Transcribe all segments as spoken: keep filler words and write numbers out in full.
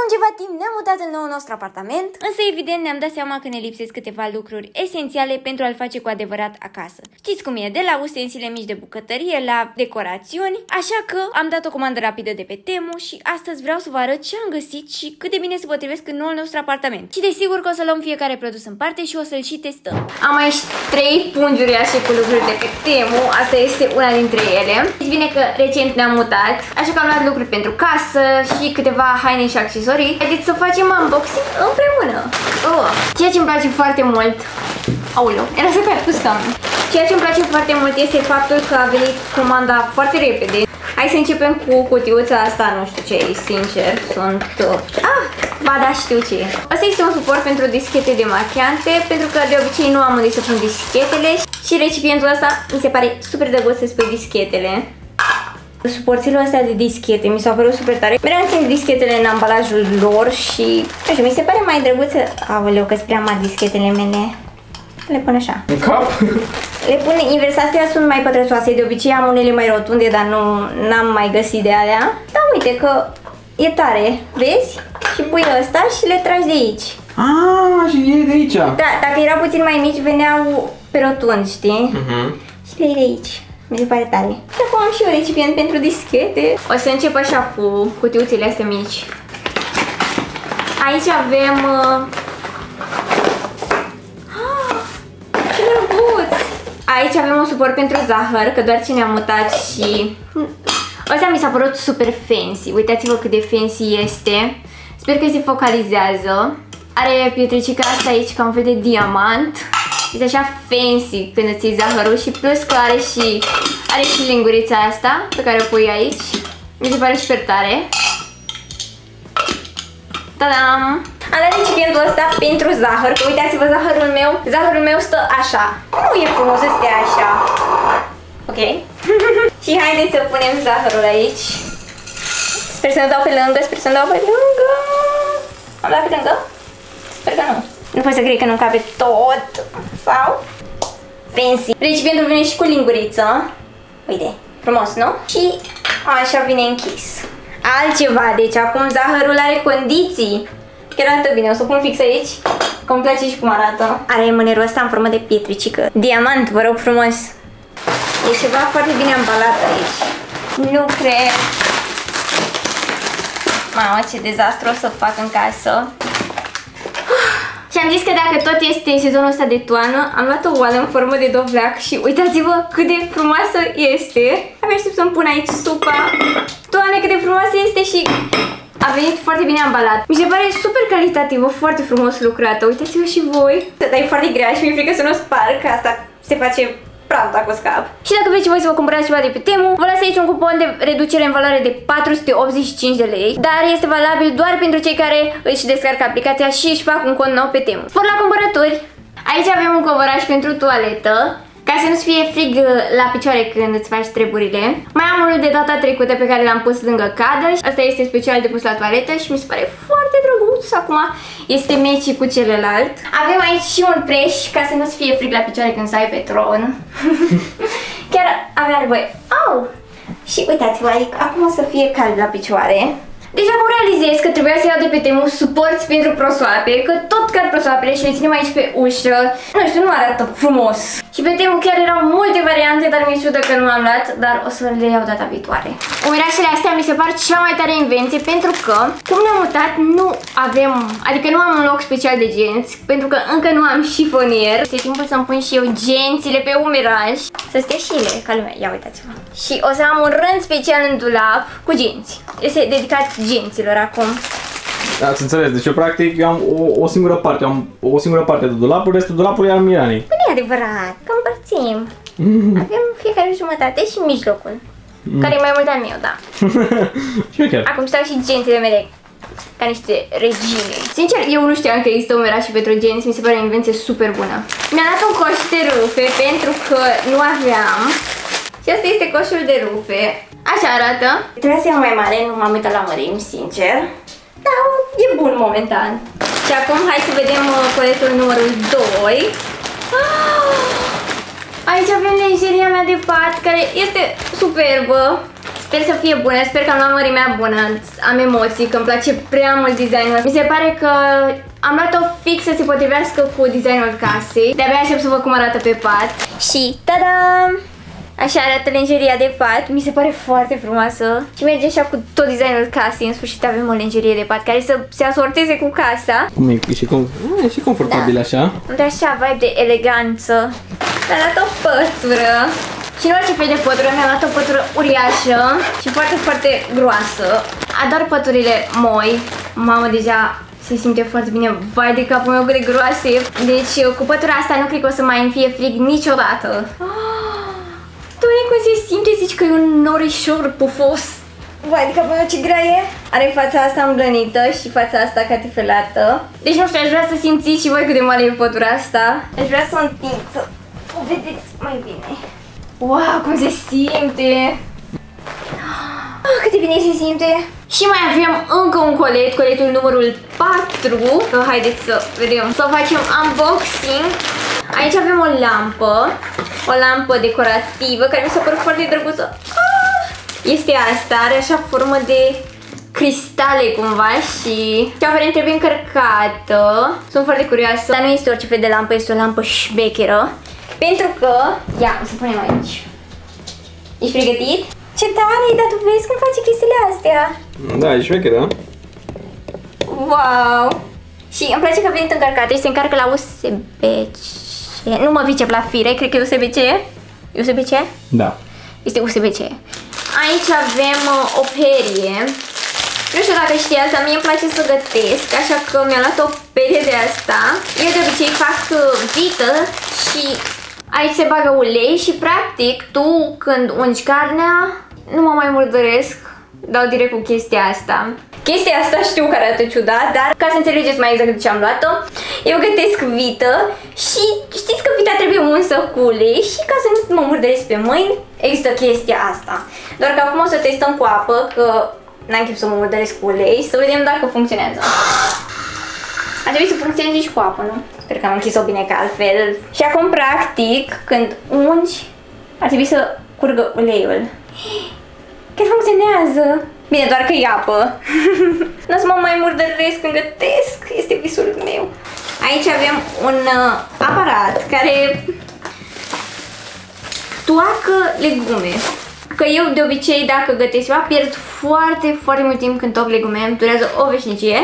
Acum ceva timp ne-am mutat în noul nostru apartament, însă evident ne-am dat seama că ne lipsesc câteva lucruri esențiale pentru a-l face cu adevărat acasă. Știți cum e, de la ustensile mici de bucătărie la decorațiuni, așa că am dat o comandă rapidă de pe Temu și astăzi vreau să vă arăt ce am găsit și cât de bine se potrivesc în noul nostru apartament. Și desigur că o să luăm fiecare produs în parte și o să-l și testăm. Am aici trei punguri așa cu lucruri de pe Temu, asta este una dintre ele. Știți bine că recent ne-am mutat, așa că am luat lucruri pentru casă și câteva haine și accesorii. Haideți să facem unboxing împreună. Oh. Ceea ce îmi place foarte mult... Aoleu, era să cad cu scamul. Ceea ce îmi place foarte mult este faptul că a venit comanda foarte repede. Hai să începem cu cutiuța asta, nu știu ce e, sincer, sunt... Ah! Ba da, știu ce e. Asta este un suport pentru dischete de machiante, pentru că de obicei nu am unde să pun dischetele și recipientul ăsta mi se pare super drăguț să spui dischetele. Suporțile astea de dischete mi s-au părut super tare. Mereu țin dischetele în ambalajul lor și... Nu știu, mi se pare mai drăguță... Aoleu, că-s prea mari dischetele mele. Le pun așa. În cap? Le pun invers, astea sunt mai pătrățoase. De obicei am unele mai rotunde, dar nu n-am mai găsit de alea. Dar uite că e tare, vezi? Și pui ăsta și le tragi de aici. Ah, și iei de aici. Da, dacă erau puțin mai mici, veneau pe rotund, știi? Uh-huh. Și le iei de aici. Mi se pare tare. Și acum am și eu recipient pentru dischete. O să încep așa cu cutiuțele astea mici. Aici avem... Uh... Aici avem un suport pentru zahăr, că doar ce ne-am mutat și... Ăsta mi s-a părut super fancy. Uitați-vă cât de fancy este. Sper că se focalizează. Are pietricica asta aici ca un fel de diamant. Este așa fancy când îți iei zahărul și plus că are și... Are și lingurița asta pe care o pui aici. Mi se pare super tare. Ta-dam! Am dat recipientul ăsta pentru zahăr, că uitați-vă zahărul meu, zahărul meu stă așa. Nu e frumos să stea așa. Ok? Și haideți să punem zahărul aici. Sper să nu dau pe lângă, sper să nu dau pe lângă. Am dat pe lângă? Sper că nu. Nu pot să cred că nu cape tot. Sau? Fancy. Recipientul vine și cu linguriță. Uite, frumos, nu? Și așa vine închis. Altceva, deci acum zahărul are condiții. Chiar arată bine, o să o pun fix aici, că îmi place și cum arată. Are mânerul ăsta în formă de pietricică. Diamant, vă rog frumos. E ceva foarte bine ambalat aici. Nu cred. Mamă, ce dezastru o să fac în casă. Și am zis că dacă tot este sezonul ăsta de toană, am luat o oală în formă de dovleac și uitați-vă cât de frumoasă este. Abia aștept să-mi pun aici supa. Doamne, cât de frumoasă este și... A venit foarte bine ambalat. Mi se pare super calitativă, foarte frumos lucrată. Uitați-vă și voi. Dar e foarte grea și mi-e frică să nu o spar, că asta se face praf dacă o scap. Și dacă vreți voi să vă cumpărați ceva de pe Temu, vă las aici un cupon de reducere în valoare de patru sute optzeci și cinci de lei, dar este valabil doar pentru cei care își descarcă aplicația și își fac un cont nou pe Temu. Vor la cumpărături! Aici avem un covoraș pentru toaletă, ca să nu-ți fie frig la picioare când îți faci treburile. Mai am unul de data trecută pe care l-am pus lângă cadă. Asta este special de pus la toaletă și mi se pare foarte drăguț. Acum este meci cu celălalt. Avem aici și un preș ca să nu-ți fie frig la picioare când stai pe tron. Chiar avea voie. Au! Și uitați-vă, adică acum o să fie cald la picioare. Deci acum realizez că trebuia să iau de pe Temu suporți pentru prosoape, că tot cad prosoapele și le ținem aici pe ușă. Nu știu, nu arată frumos. Și pe Temu chiar erau multe variante, dar mi-e ciudă că nu am luat, dar o să le iau data viitoare. Umirașele astea mi se par cea mai tare invenție, pentru că cum ne-am mutat nu avem, adică nu am un loc special de genți, pentru că încă nu am șifonier. Este timpul să-mi pun și eu gențile pe umiraș, să stea și ele, ca lumea, ia uitați-vă. Și o să am un rând special în dulap cu genți. Este dedicat genților acum. Ați înțeles, deci eu practic eu am o, o singură parte, am o singură parte de dulapul, restul dulapului e al Miranei. Nu e adevărat, că împărțim. Mm. Avem fiecare jumătate și mijlocul, mm. care e mai mult al meu, da. Și chiar. Acum stau și gențile mele ca niște regine. Sincer, eu nu știam că există umeraș și pentru genți, mi se pare o invenție super bună. Mi-am dat un coș de rufe pentru că nu aveam. Și asta este coșul de rufe. Așa arată. Trebuia să iau mai mare, nu m-am uitat la mărimi, sincer. Dar e bun momentan. Și acum hai să vedem coletul numărul doi. Aici avem lenjeria mea de pat, care este superbă. Sper să fie bună, sper că am luat mărimea bună. Am emoții, că îmi place prea mult designul. Mi se pare că am luat-o fix să se potrivească cu designul casei. De-abia aștept să văd cum arată pe pat. Și ta-da! Așa arată lingeria de pat, mi se pare foarte frumoasă și merge așa cu tot designul casei. În sfârșit avem o lingerie de pat care să se asorteze cu casa. Cum e, și, com e, și confortabil, da. Așa. Unde așa vibe de eleganță. Mi-a dat o pătură. Și nu orice fel de pătură, mi-a dat o pătură uriașă și foarte, foarte groasă. Ador păturile moi. Mamă, deja se simte foarte bine. Vai de capul meu cât de groase. Deci cu pătura asta nu cred că o să mai îmi fie frig niciodată. Doamne, cum se simte, zici că e un norișor pufos. Vai, adică până ce grea e. Are fața asta îmblănită și fața asta catifelată. Deci nu știu, aș vrea să simțiți și voi cât de mare e pătura asta. Aș vrea să o întind, să o vedeți mai bine. Wow, cum se simte! Ah, cât de bine se simte! Și mai avem încă un colet, coletul numărul patru. Uh, haideți să vedem, să facem unboxing. Aici avem o lampă, o lampă decorativă care mi s-a părut foarte drăguță. Ah! Este asta, are așa formă de cristale cumva și aparent trebuie încărcată. Sunt foarte curioasă, dar nu este orice fel de lampă, este o lampă șmecheră. Pentru că, ia, o să punem aici. Ești pregătit? Ce tare e, dar tu vezi cum face chestiile astea? Da, e șmecheră. Wow! Și îmi place că a venit încărcată și se încarcă la U S B C. Nu mă pricep la fire, cred că e U S B C. U S B C? Da. Este U S B C. Aici avem o perie. Nu știu dacă știi asta, mie îmi place să gătesc, așa că mi-am luat o perie de asta. Eu de obicei fac vită și aici se bagă ulei și practic tu când ungi carnea, nu mă mai murdăresc, dau direct cu chestia asta. Chestia asta știu că arată ciudat, dar ca să înțelegeți mai exact de ce am luat-o, eu gătesc vită și știți că vita trebuie unsă cu ulei și ca să nu mă murdăresc pe mâini, există chestia asta. Doar că acum o să testăm cu apă, că n-am chef să mă murdăresc cu ulei, să vedem dacă funcționează. Ar trebui să funcționeze și cu apă, nu? Cred că am închis-o bine ca altfel. Și acum, practic, când ungi, ar trebui să curgă uleiul. Chiar funcționează! Bine, doar că e apă. Nu o să mă mai murdăresc când gătesc. Este visul meu. Aici avem un uh, aparat care toacă legume. Că eu de obicei dacă gătesc ceva pierd foarte, foarte mult timp când toc legume. Durează o veșnicie.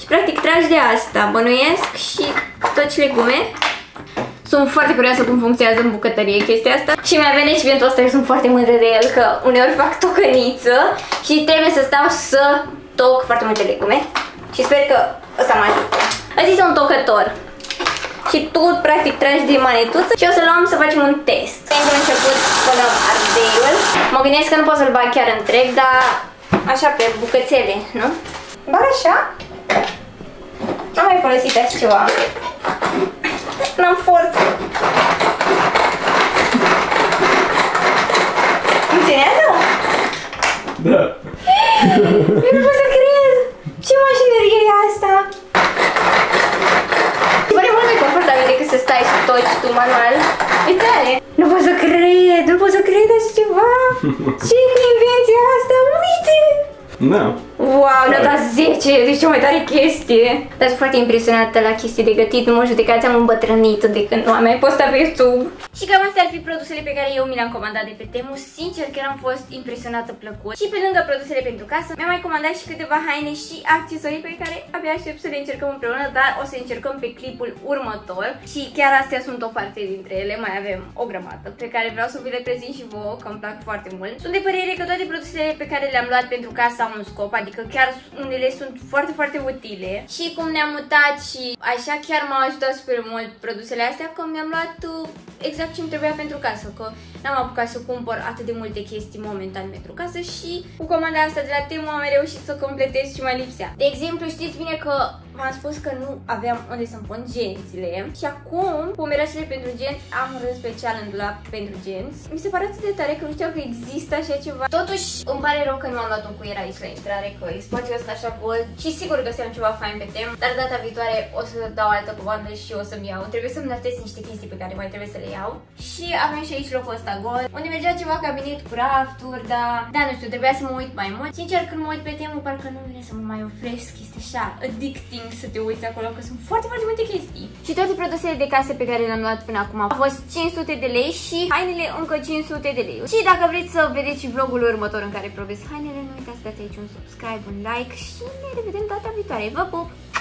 Și practic tragi de asta. Bănuiesc și toci legume. Sunt foarte curioasă cum funcționează în bucătărie chestia asta. Și mi-a venit și ventul ăsta, eu sunt foarte mândră de el, că uneori fac tocăniță și trebuie să stau să toc foarte multe legume. Și sper că ăsta mă ajută. Ăsta este un tocător. Și tu, practic, tragi de manetuță și o să luăm să facem un test. Pentru început, până ardeiul. Mă gândesc că nu pot să-l bag chiar întreg, dar așa pe bucățele, nu? Bag așa? N-am mai folosit așa ceva. N-am forță. Funcționează? Da. Eu nu pot să cred. Ce mașinărie e asta? Îmi pare mult mai confortabil decât să stai și toci tu manual. E tare. Nu pot să cred. Nu pot să cred așa ceva. Ce invenție asta? Uite! Da. Wow, mi-a dat zece, deci cea mai tare chestie. Dar sunt foarte impresionată la chestii de gătit, nu mă judecați, am îmbătrânit de când nu am mai postat pe YouTube. Și cam astea ar fi produsele pe care eu mi le-am comandat de pe Temu. Sincer, chiar am fost impresionată plăcut. Și pe lângă produsele pentru casă, mi-am mai comandat și câteva haine și accesorii pe care abia aștept să le încercăm împreună, dar o să încercăm pe clipul următor. Și chiar astea sunt o parte dintre ele, mai avem o grămadă pe care vreau să vi le prezint și vouă, că îmi plac foarte mult. Sunt de părere că toate produsele pe care le-am luat pentru casă au un scop, adică că chiar unele sunt foarte, foarte utile. Și cum ne-am mutat și așa, chiar m-au ajutat super mult produsele astea, că mi-am luat exact ce-mi trebuia pentru casă, că n-am apucat să cumpăr atât de multe chestii momentan pentru casă și cu comanda asta de la Temu am reușit să completez și mai lipsea. De exemplu, știți bine că v-am spus că nu aveam unde să-mi pun gențile și acum, cu mireasele pentru genți, am un rând special în dulap pentru genți. Mi se pare atât de tare că nu știam că există așa ceva. Totuși, îmi pare rău că nu am luat un cuier aici la intrare, că e spațiul ăsta așa gol și sigur găseam ceva fain pe Temu, dar data viitoare o să dau altă comandă și o să-mi iau. Trebuie să-mi datez niște chestii pe care mai trebuie să le iau. Și avem și aici locul ăsta gol, unde mergea ceva cabinet cu rafturi, dar da, nu știu, trebuia să mă uit mai mult. Sincer, când mă uit pe Temu, parcă nu vine să mă mai oferesc chestii așa addicting să te uiți acolo, că sunt foarte, foarte multe chestii. Și toate produsele de casă pe care le-am luat până acum au fost cinci sute de lei și hainele încă cinci sute de lei. Și dacă vreți să vedeți și vlogul următor în care probez hainele, nu uitați să dați aici un subscribe, un like și ne revedem data viitoare. Vă pup!